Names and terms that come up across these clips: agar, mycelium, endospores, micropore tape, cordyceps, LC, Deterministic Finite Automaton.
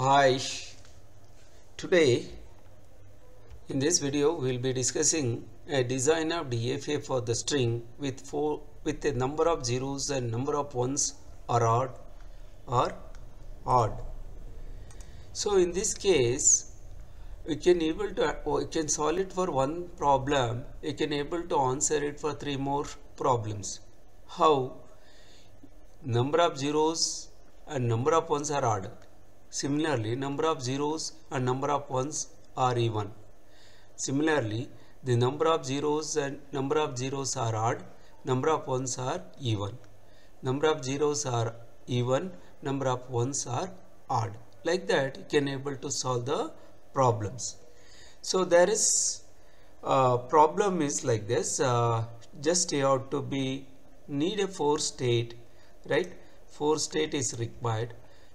Hi, today in this video we will be discussing a design of DFA for the string with a number of zeros and number of ones are odd or odd. So in this case we can solve it for one problem, we can able to answer it for three more problems. How? Number of zeros and number of ones are odd. Similarly, number of zeros and number of ones are even. Similarly, the number of zeros and number of zeros are odd, number of ones are even. Number of zeros are even, number of ones are odd. Like that, you can able to solve the problems. So there is problem is like this. Just you have to need a for state, right? For state is required.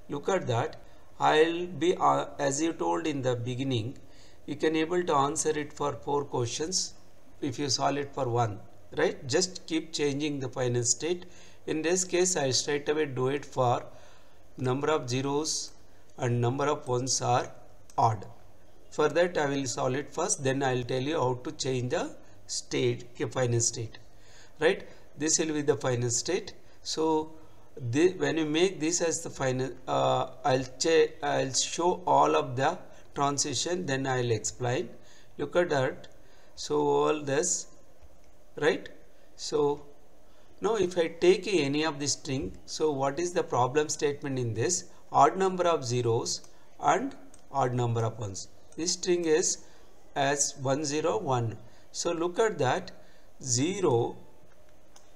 Look at that. I'll be as you told in the beginning, you can able to answer it for four questions if you solve it for one, right? Just keep changing the final state. In this case, I straight away do it for number of zeros and number of ones are odd. For that, I will solve it first. Then I'll tell you how to change the state, final state, right? This will be the final state. So when you make this as the final, I'll show all of the transition, then I'll explain. Look at that. So all this, right? So now if I take any of the string, so what is the problem statement in this? Odd number of zeros and odd number of ones. This string is as 101. So look at that, 0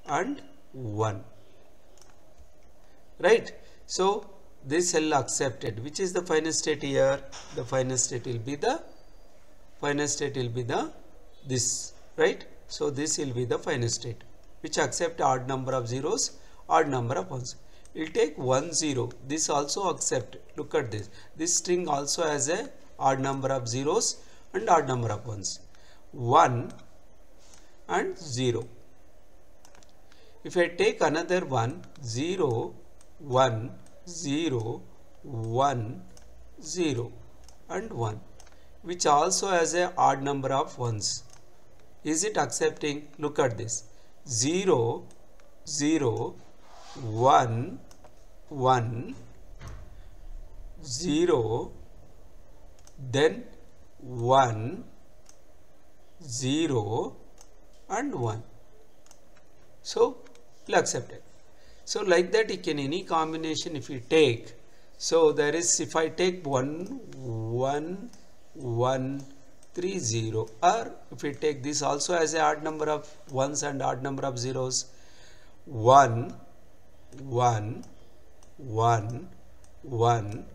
and 1. Right, so this cell accepted, which is the final state here. The final state will be this, right? So this will be the final state which accept odd number of zeros, odd number of ones. It will take 10. This also accept. Look at this. This string also has a odd number of zeros and odd number of ones. 1 and 0. If I take another one, 0, 1, 0, 1, 0, and 1, which also has a odd number of ones. Is it accepting? Look at this. 0, 0, 1, 1, 0, then 1, 0, and 1. So accepted. So like that you can any combination if you take. So there is, if I take 1, 1, 1, 3, 0, or if you take this also as a odd number of ones and odd number of zeros, 1, 1, 1, 1,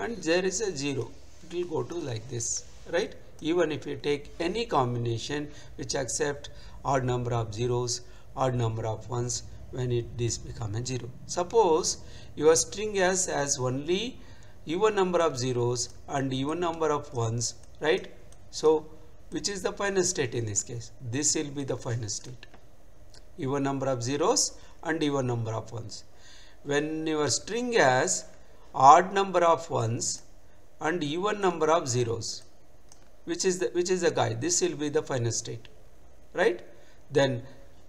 and there is a 0. It will go to like this, right? Even if you take any combination which accept odd number of zeros, odd number of ones, when this become a 0. Suppose your string has only even number of zeros and even number of ones, right? So which is the final state in this case? This will be the final state. Even number of zeros and even number of ones. When your string has odd number of ones and even number of zeros, which is the guy, this will be the final state, right? Then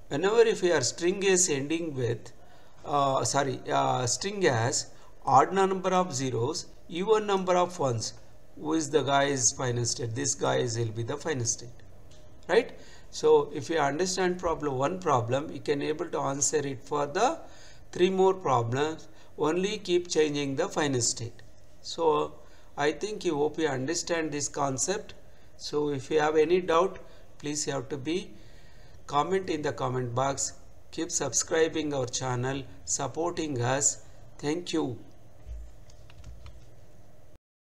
whenever if your string is ending with, string has odd number of zeros, even number of ones, who is the guy's final state? This guy will be the final state, right? So if you understand one problem, you can able to answer it for the three more problems. Only keep changing the final state. So I think you hope you understand this concept. So if you have any doubt, please you have to comment in the comment box. Keep subscribing our channel, supporting us. Thank you.